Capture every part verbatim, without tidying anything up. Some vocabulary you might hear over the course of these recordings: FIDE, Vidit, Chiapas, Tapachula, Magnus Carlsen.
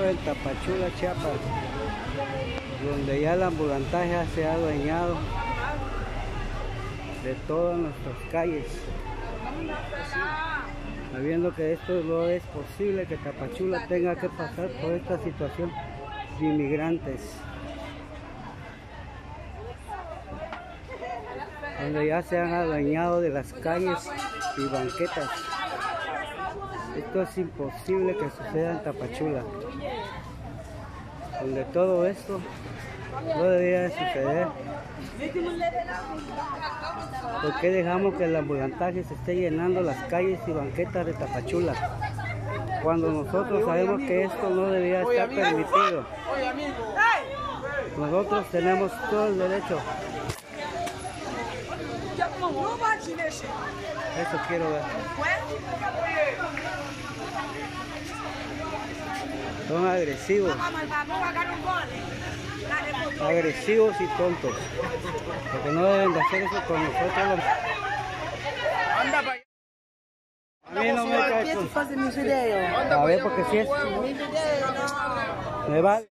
distrito del Tapachula, Chiapas, donde ya el ambulantaje se ha adueñado de todas nuestras calles, sabiendo que esto no es posible, que Tapachula tenga que pasar por esta situación de inmigrantes, donde ya se han adueñado de las calles y banquetas. Esto es imposible que suceda en Tapachula, donde todo esto no debería de suceder. ¿Por qué dejamos que el ambulantaje se esté llenando las calles y banquetas de Tapachula, cuando nosotros sabemos que esto no debería estar permitido? Nosotros tenemos todo el derecho. Eso quiero ver. Son agresivos. Agresivos y tontos. Porque no deben de hacer eso con nosotros. A mí no me cae eso. A ver, porque si es. Me vale.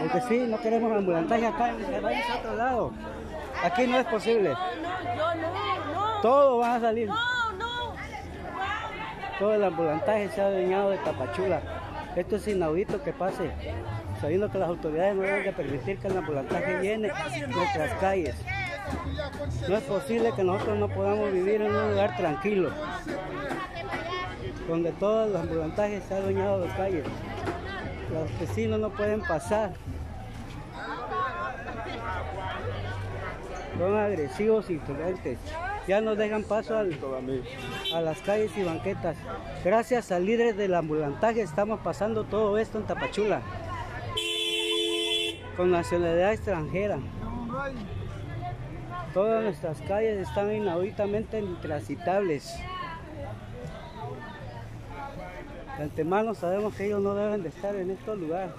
Porque sí, no queremos ambulantaje acá, que vayas a otro lado. Aquí no es posible. Todo va a salir. Todo el ambulantaje se ha adueñado de Tapachula. Esto es inaudito que pase, sabiendo que las autoridades no deben de permitir que el ambulantaje llene nuestras calles. No es posible que nosotros no podamos vivir en un lugar tranquilo, donde todo el ambulantaje se ha adueñado de calles. Los vecinos no pueden pasar. Son agresivos y intolerantes. Ya nos dejan paso al, a las calles y banquetas. Gracias a líderes del ambulantaje estamos pasando todo esto en Tapachula, con nacionalidad extranjera. Todas nuestras calles están inauditamente intransitables. De antemano sabemos que ellos no deben de estar en estos lugares.